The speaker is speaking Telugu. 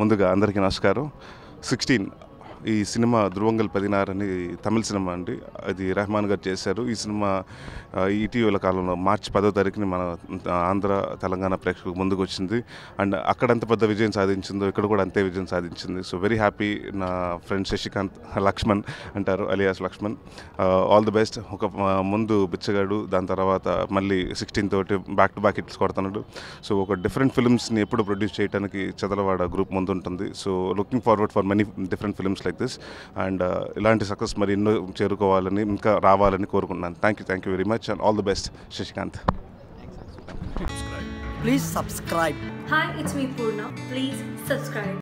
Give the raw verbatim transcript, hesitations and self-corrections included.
ముందుగా అందరికీ నమస్కారం. సిక్స్టీన్ ఈ సినిమా ధృవంగల్ పదినారు అని తమిళ సినిమా అండి. అది రెహమాన్ గారు చేశారు. ఈ సినిమా ఇటీవల కాలంలో మార్చి పదో తారీఖుని మన ఆంధ్ర తెలంగాణ ప్రేక్షకులకు ముందుకు వచ్చింది. అండ్ అక్కడ అంత పెద్ద విజయం సాధించిందో ఇక్కడ కూడా అంతే విజయం సాధించింది. So very happy. నా ఫ్రెండ్ శశికాంత్, లక్ష్మణ్ అంటారు, alias Lakshman, all the best. ఒక ముందు బిచ్చగాడు, దాని తర్వాత మళ్ళీ సిక్స్టీన్ తోటి బ్యాక్ టు బ్యాక్ హిట్స్ కొడుతున్నాడు. సో ఒక డిఫరెంట్ ఫిల్మ్స్ని ఎప్పుడు ప్రొడ్యూస్ చేయడానికి చదలవాడ గ్రూప్ ముందు ఉంటుంది. So looking forward for many different films this and ఇలాంటి సక్సెస్ మరి ఎన్నో చేరుకోవాలని ఇంకా రావాలని కోరుకుంటున్నాను. Thank you thank you very much and all the best. Shashikanth please subscribe. Hi, it's me Poorna, please subscribe.